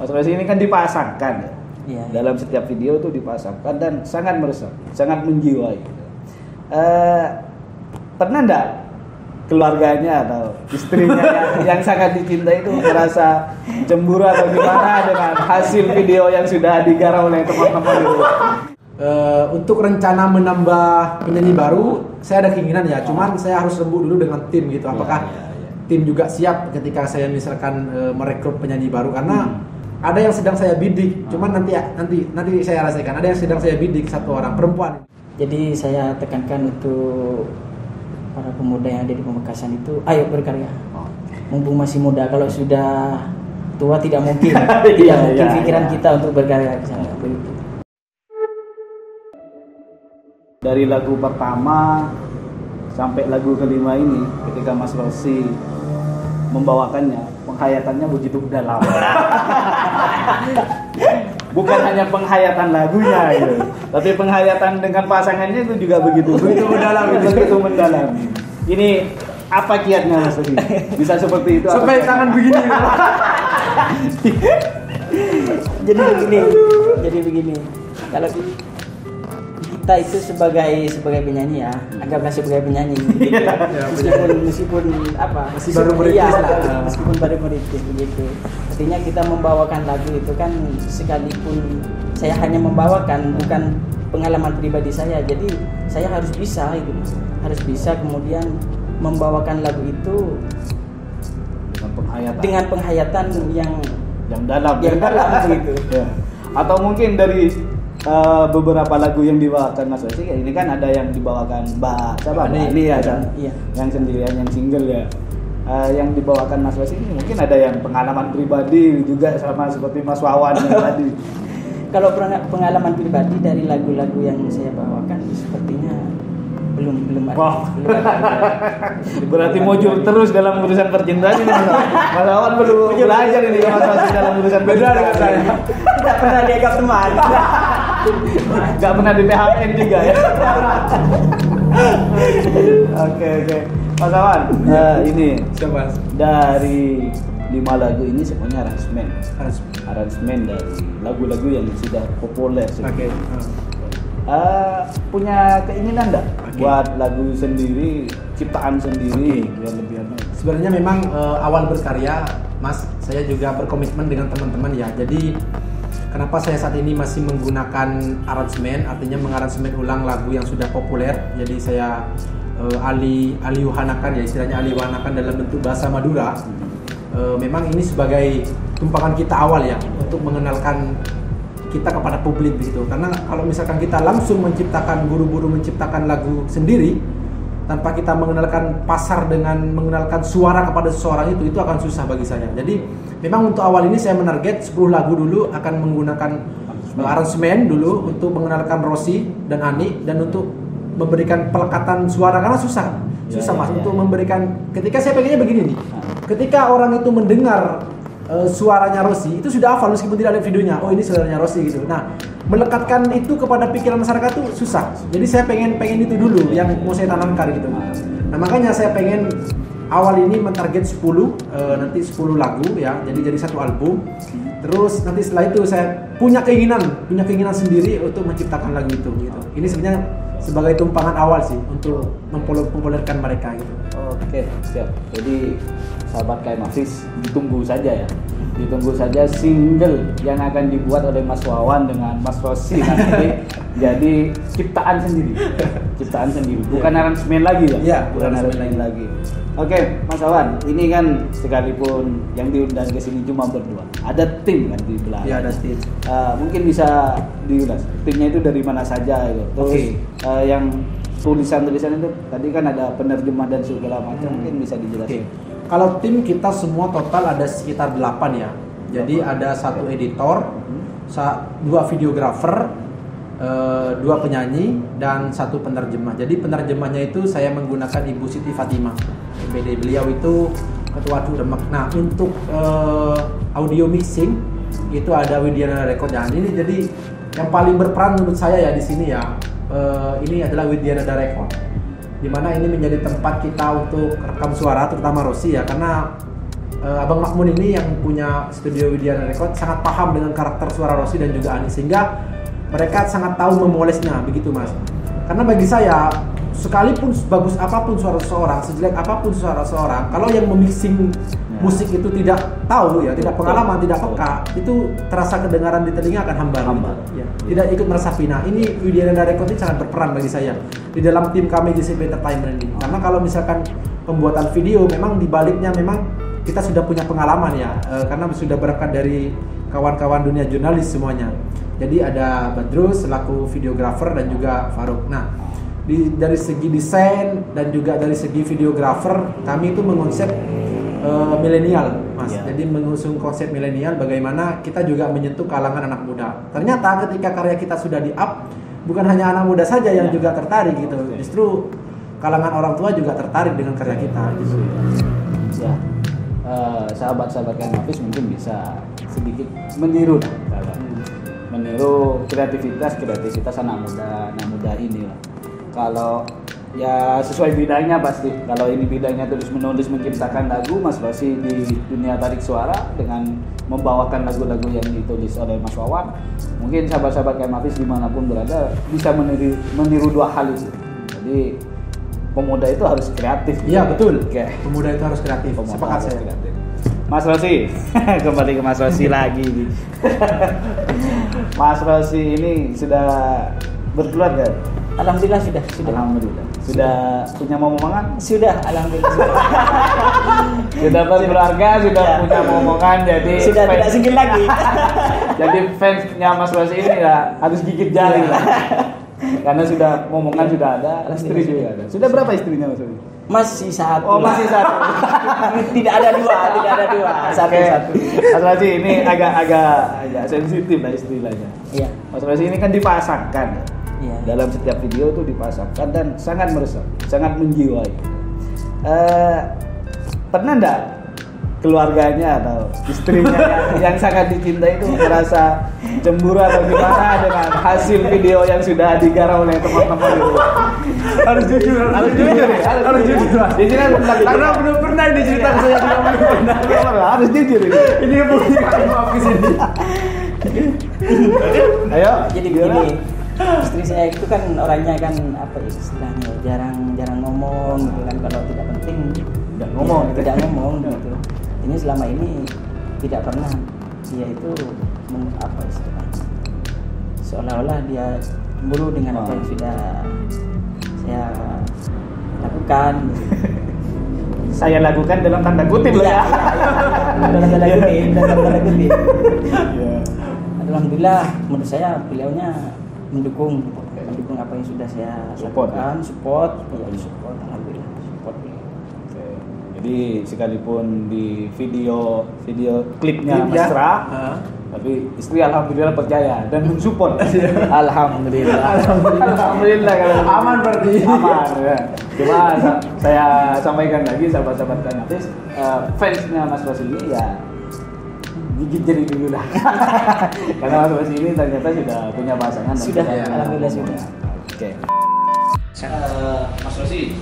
Mas Rozi ini kan dipasangkan ya. Yeah. Dalam setiap video itu dipasangkan dan sangat meresap, sangat menjiwai. Pernah enggak keluarganya atau istrinya yang sangat dicintai itu merasa cemburu atau gimana dengan hasil video yang sudah digarap oleh teman-teman itu? Untuk rencana menambah penyanyi baru, saya ada keinginan ya, cuman saya harus rembuk dulu dengan tim gitu. Apakah tim juga siap ketika saya misalkan merekrut penyanyi baru? Karena ada yang sedang saya bidik, cuman nanti saya rasakan. Ada yang sedang saya bidik satu orang perempuan. Jadi saya tekankan untuk para pemuda yang ada di Pemekasan itu, ayo berkarya. Mumpung masih muda, kalau sudah tua tidak mungkin, tidak mungkin pikiran kita untuk berkarya di sana. Dari lagu pertama sampai lagu kelima ini, ketika Mas Rozi membawakannya, penghayatannya begitu dalam. Bukan hanya penghayatan lagunya, gitu, tapi penghayatan dengan pasangannya itu juga begitu mendalam, begitu mendalam. Ini apa kiatnya Mas Rozi? Bisa seperti itu? Sampai tangan begini. Jadi begini. Kalau kita itu sebagai penyanyi ya, anggaplah sebagai penyanyi gitu. meskipun baru merintis begitu. Artinya kita membawakan lagu itu kan sekalipun saya hanya membawakan, bukan pengalaman pribadi saya, jadi saya harus bisa gitu, harus bisa kemudian membawakan lagu itu dengan penghayatan yang dalam begitu ya. Atau mungkin dari beberapa lagu yang dibawakan Mas Rozi, ini kan ada yang dibawakan Mbak ini yang sendirian, yang single ya. Yang dibawakan Mas Rozi ini mungkin ada yang pengalaman pribadi juga sama seperti Mas Wawan yang tadi. Kalau pengalaman pribadi dari lagu-lagu yang saya bawakan sepertinya belum ada. Wow. Berarti mojur terus dalam urusan percintaan ini. Mas Wawan perlu belajar ini Mas Rozi dalam urusan beda dengan saya. Tidak pernah dianggap teman. Gak pernah di PHN juga ya. Oke. Mas Awan, ini coba dari 5 lagu ini semuanya aransemen dari lagu-lagu yang sudah populer. Oke. Punya keinginan enggak buat lagu sendiri, ciptaan sendiri yang lebih enak? Sebenarnya memang awal berkarya, Mas, saya juga berkomitmen dengan teman-teman ya. Jadi kenapa saya saat ini masih menggunakan aransemen, artinya mengaransemen ulang lagu yang sudah populer. Jadi saya istilahnya aliwanakan dalam bentuk bahasa Madura. Memang ini sebagai tumpangan kita awal ya, untuk mengenalkan kita kepada publik begitu. Karena kalau misalkan kita langsung menciptakan, buru-buru menciptakan lagu sendiri, tanpa kita mengenalkan pasar dengan mengenalkan suara kepada seseorang, itu akan susah bagi saya. Jadi memang untuk awal ini saya menarget 10 lagu dulu akan menggunakan aransemen dulu untuk mengenalkan Rozi dan Ani, dan untuk memberikan pelekatan suara, karena susah mas. Untuk memberikan, ketika saya pengennya begini nih, ketika orang itu mendengar suaranya Rozi itu sudah hafal meskipun tidak ada videonya, oh ini suaranya Rozi gitu. Nah, melekatkan itu kepada pikiran masyarakat tuh susah. Jadi saya pengen itu dulu yang mau saya tanamkan gitu. Nah, makanya saya pengen awal ini mentarget 10 lagu ya. Jadi 1 album. Terus nanti setelah itu saya punya keinginan sendiri untuk menciptakan lagu itu gitu. Ini sebenarnya sebagai tumpangan awal sih untuk mempopulerkan mereka gitu. Oke, siap. Jadi sahabat KMavis, ditunggu saja single yang akan dibuat oleh Mas Wawan dengan Mas Rozi nanti. Jadi ciptaan sendiri, bukan aransemen lagi ya? Iya, bukan aransemen lagi. Oke, Mas Wawan, ini kan sekalipun yang diundang ke sini cuma berdua, ada tim kan di belakang. Iya, ada tim. Mungkin bisa diulas timnya itu dari mana saja gitu. Terus yang tulisan-tulisan itu tadi kan ada penerjemah dan segala macam, mungkin bisa dijelaskan. Okay. Kalau tim kita semua total ada sekitar 8 ya. Jadi ada 1 editor, 2 videografer, 2 penyanyi, dan 1 penerjemah. Jadi penerjemahnya itu saya menggunakan Ibu Siti Fatimah. BD beliau itu ketua Cudemak. Nah, untuk audio mixing itu ada Widiana Record. Dan ini jadi yang paling berperan menurut saya ya di sini ya. Ini adalah Widiana Record, dimana ini menjadi tempat kita untuk rekam suara terutama Rozi ya, karena Abang Makmun ini yang punya studio Widiana Record sangat paham dengan karakter suara Rozi dan juga Ani, sehingga mereka sangat tahu memolesnya, begitu Mas. Karena bagi saya, sekalipun bagus apapun suara seseorang, sejelek apapun suara seseorang, kalau yang memixing musik itu tidak tahu ya, tidak pengalaman, tidak peka, itu terasa kedengaran di telinga akan hambar. Gitu. Ya. Tidak ikut meresapi. Nah, ini Widiana Record ini sangat berperan bagi saya di dalam tim kami JCP Entertainment ini. Karena kalau misalkan pembuatan video, memang di baliknya memang kita sudah punya pengalaman ya, karena sudah berangkat dari kawan-kawan dunia jurnalis semuanya. Jadi ada Badru selaku videografer dan juga Farouk. Nah, dari segi desain dan juga dari segi videografer, kami itu mengonsep milenial, Mas. Yeah. Jadi mengusung konsep milenial, bagaimana kita juga menyentuh kalangan anak muda. Ternyata ketika karya kita sudah di-up, bukan hanya anak muda saja yang juga tertarik gitu. Okay. Justru kalangan orang tua juga tertarik dengan karya kita gitu. Ya. Sahabat-sahabat KMavis mungkin bisa sedikit meniru kreativitas anak muda ini lah. Kalau ya sesuai bidangnya pasti. Kalau ini bidangnya terus menulis menciptakan lagu, Mas Rozi di dunia tarik suara dengan membawakan lagu-lagu yang ditulis oleh Mas Wawan, mungkin sahabat-sahabat KMavis dimanapun berada bisa meniru dua hal itu. Jadi pemuda itu harus kreatif. Iya gitu. Betul. Okay. Pemuda itu harus kreatif. Sepakat saya. Kreatif. Mas Rozi, kembali ke Mas Rozi lagi. Mas Rozi ini sudah berkeluarga. Alhamdulillah sudah. Alhamdulillah. Sudah punya momongan? Sudah, alhamdulillah. Sudah berkeluarga, sudah punya momongan, jadi sudah tidak single lagi. Jadi fansnya Mas Rozi ini ya harus gigit jari lah. Karena sudah momongan sudah ada, istri juga ada. Sudah berapa istrinya Mas Rozi? Masih satu. Oh, masih satu. Tidak ada dua. Satu. Mas Rozi ini agak sensitif lah istilahnya. Iya. Mas Rozi ini kan dipasangkan. Iya. Dalam setiap video tuh dipasangkan dan sangat meresap, sangat menjiwai. Pernah enggak keluarganya atau istrinya yang sangat dicintai itu merasa cemburu atau gimana dengan hasil video yang sudah digarap oleh teman-teman itu? Harus jujur. Di sini karena belum pernah diceritakan saya juga. Harus jujur ini. Ini punya KMavis di sini. Ayo. Jadi gini. Istri saya itu kan orangnya kan apa istilahnya jarang ngomong gitu kan, kalau tidak penting tidak ngomong gitu. Ini selama ini tidak pernah dia itu apa istilahnya seolah-olah dia cemburu dengan apa yang sudah saya lakukan. Saya lakukan dalam tanda kutip ya. Dalam tanda kutip. Alhamdulillah menurut saya beliaunya mendukung apa yang sudah saya lakukan, support, alhamdulillah support. Okay. Jadi sekalipun di video klipnya mesra, tapi istri alhamdulillah percaya dan mensupport. alhamdulillah kalau aman berarti. Aman. Ya. Cuma saya sampaikan lagi sahabat-sahabat KMavis, fansnya Mas Rozi ini ya gigit jari dulu lah. Karena Mas Rozi ini ternyata sudah punya pasangan. Sudah, alhamdulillah sudah. Oke. Mas Rozi,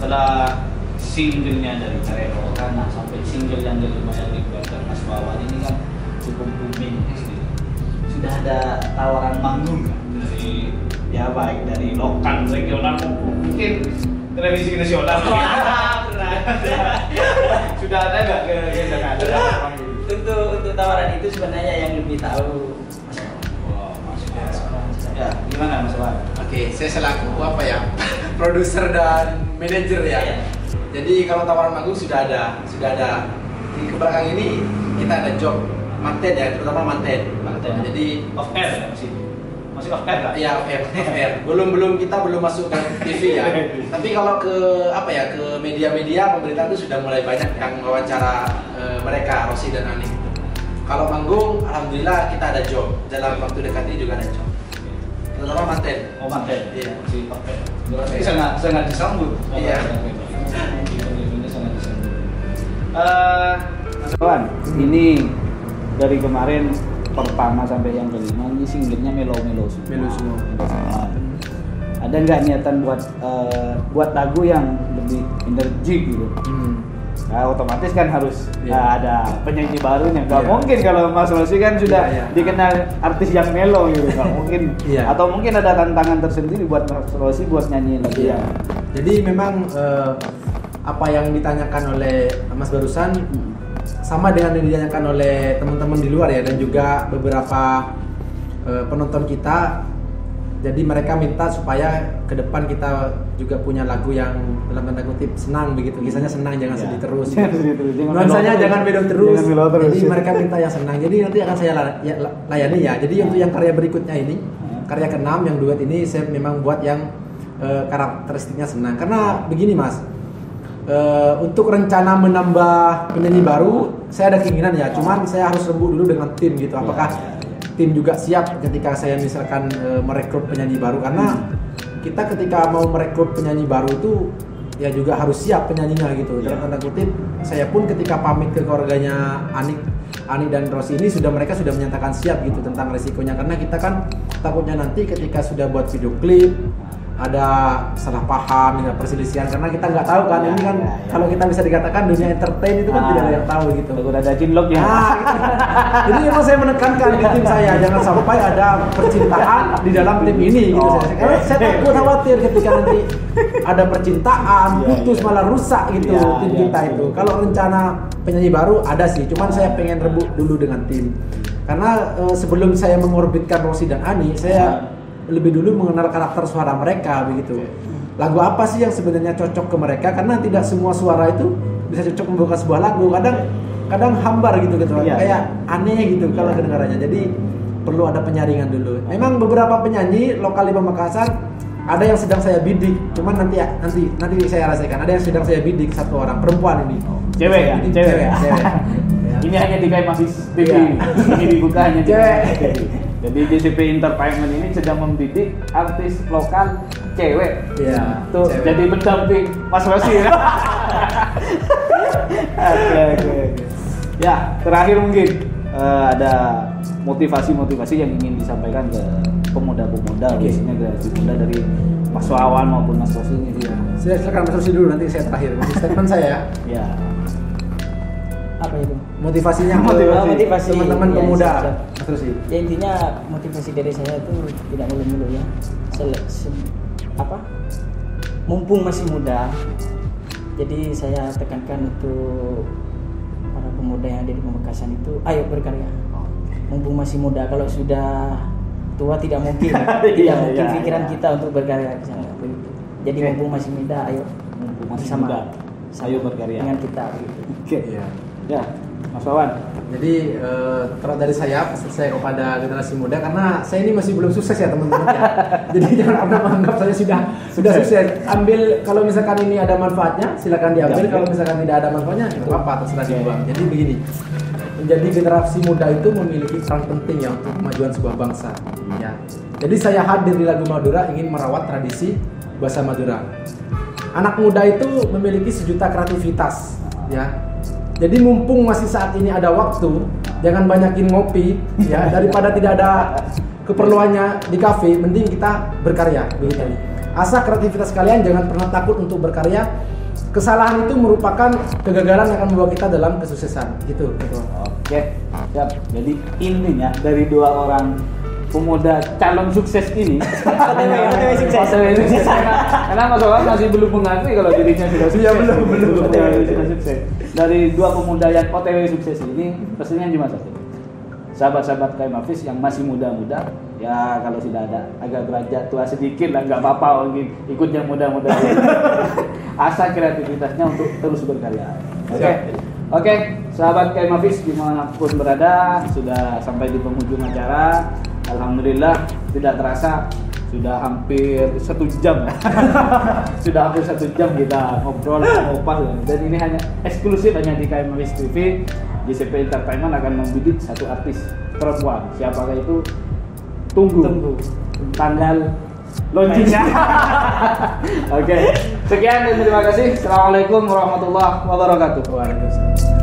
setelah singlenya dari karya Rokan sampai single yang dari Mas Andi dan Mas Wawan ini kan cukup booming. Sudah ada tawaran manggung kan? Dari ya baik dari lokal regional mungkin televisi nasional. Sudah ada nggak ke Jakarta? Untuk tawaran itu sebenarnya yang lebih tahu Mas Wawan. Gimana Mas Wawan? Oke, saya selaku produser dan manajer ya. Yeah. Jadi kalau tawaran manggung sudah ada. Di kebelakang ini kita ada job manten ya, terutama manten. Jadi off air ya masih off air nggak? Iya off air. Belum masuk ke TV ya. Tapi kalau ke ke media pemerintah itu sudah mulai banyak yang wawancara mereka Rozi dan Ani. Kalau manggung, alhamdulillah kita ada job. Dalam waktu dekat ini juga ada job. Terutama manten. Oh manten. Iya. Si Pak. Ini sangat disambut. Iya. Ini sangat disambut. Mas Wawan, ini dari kemarin pertama sampai yang kelima ini singlenya melo semua. Ada nggak niatan buat lagu yang lebih energi gitu? Nah, otomatis kan harus ada penyanyi barunya. Gak mungkin kalau Mas Rozi kan sudah dikenal artis yang melo gitu, gak mungkin. Atau mungkin ada tantangan tersendiri buat Mas Rozi buat nyanyiin lagi ya. Jadi memang apa yang ditanyakan oleh Mas barusan sama dengan yang ditanyakan oleh teman-teman di luar ya, dan juga beberapa penonton kita. Jadi mereka minta supaya ke depan kita juga punya lagu yang dalam tanda kutip senang begitu, kisahnya senang, jangan sedih terus. Nuansanya jangan bedo terus. Jadi mereka minta yang senang. Jadi nanti akan saya layani ya. Jadi untuk yang karya berikutnya ini, karya ke-6 yang duet ini, saya memang buat yang karakteristiknya senang. Karena begini Mas, untuk rencana menambah penyanyi baru, saya ada keinginan ya. Cuman saya harus rembuk dulu dengan tim gitu. Apakah tim juga siap ketika saya misalkan merekrut penyanyi baru, karena kita ketika mau merekrut penyanyi baru itu ya juga harus siap penyanyinya gitu. Dalam tanda kutip, saya pun ketika pamit ke keluarganya Anik dan Rozi ini sudah, mereka sudah menyatakan siap gitu tentang resikonya, karena kita kan takutnya nanti ketika sudah buat video klip ada salah paham, ada perselisihan, karena kita nggak tahu kan ini kan kalau kita bisa dikatakan dunia entertain itu kan tidak ada yang tahu gitu. Udah ada cinlok ya. Jadi emang saya menekankan di tim saya jangan sampai ada percintaan di dalam tim ini gitu. Karena saya takut, khawatir ketika nanti ada percintaan putus malah rusak gitu tim kita itu. Kalau rencana penyanyi baru ada sih, cuman saya pengen rebut dulu dengan tim. Karena sebelum saya mengorbitkan Rozi dan Ani, saya lebih dulu mengenal karakter suara mereka begitu. Lagu apa sih yang sebenarnya cocok ke mereka, karena tidak semua suara itu bisa cocok membuka sebuah lagu. Kadang hambar gitu kayak aneh gitu kalau kedengarannya. Jadi perlu ada penyaringan dulu. Memang beberapa penyanyi lokal di Pemekasan ada yang sedang saya bidik, cuman nanti saya rasakan. Ada yang sedang saya bidik satu orang perempuan ini. Cewek. Ini hanya di KMavis TV. Ini dibuka hanya di KMavis. Jadi JCP Entertainment ini sedang membidik artis lokal cewek. Iya. Tuh cewek. Jadi pendamping Mas Rozi. Oke. Ya, terakhir mungkin ada motivasi yang ingin disampaikan ke pemuda-pemuda khususnya pemuda dari Mas Wawan maupun Mas Rozi ini. Ya. Saya silakan Mas Rozi dulu, nanti saya terakhir. Statement saya. Iya. Apa itu? Motivasi teman-teman pemuda. Terus ya intinya motivasi dari saya itu tidak mulu-mulu ya. Mumpung masih muda, jadi saya tekankan untuk para pemuda yang ada di Pemekasan itu, ayo berkarya. Mumpung masih muda, kalau sudah tua tidak mungkin, pikiran kita untuk berkarya. Jadi mumpung masih muda, ayo berkarya dengan kita. Iya. Ya, Mas Wawan. Jadi terus dari saya kepada generasi muda, karena saya ini masih belum sukses ya teman-teman ya. Jadi jangan pernah menganggap saya sudah sukses. Ambil kalau misalkan ini ada manfaatnya, silakan diambil. Kalau misalkan tidak ada manfaatnya, itu apa terserah dibuang. Jadi begini, menjadi generasi muda itu memiliki peran penting ya untuk kemajuan sebuah bangsa. Ya. Jadi saya hadir di lagu Madura ingin merawat tradisi bahasa Madura. Anak muda itu memiliki sejuta kreativitas, ya. Jadi mumpung masih saat ini ada waktu, jangan banyakin ngopi ya, daripada tidak ada keperluannya di kafe, mending kita berkarya begitu. Asah kreativitas kalian, jangan pernah takut untuk berkarya. Kesalahan itu merupakan kegagalan yang akan membawa kita dalam kesuksesan gitu. Oke. Siap. Jadi intinya dari dua orang pemuda calon sukses ini, karena Mas Wawan masih belum mengakui kalau dirinya sudah sukses. Iya belum. Sukses. Dari dua pemuda yang OTW sukses ini, pesannya cuma satu. Sahabat-sahabat KMavis yang masih muda-muda, ya kalau sudah ada agak derajat tua sedikit lah, nggak apa-apa, ikut yang muda-muda. Asah kreativitasnya untuk terus berkarya. Oke, sahabat KMavis dimanapun berada, sudah sampai di penghujung acara. Alhamdulillah, tidak terasa sudah hampir 1 jam. Sudah hampir 1 jam kita ngobrol, dan ini hanya eksklusif hanya di KMavis TV. JCP Entertainment akan membidik satu artis perempuan. Siapakah itu? Tunggu. Tanggal launchingnya. Oke. Sekian dan terima kasih. Assalamualaikum warahmatullahi wabarakatuh.